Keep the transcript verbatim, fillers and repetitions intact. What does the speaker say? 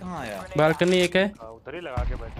कहाँ आया? बालकनी एक है उधर ही लगा के बैठ।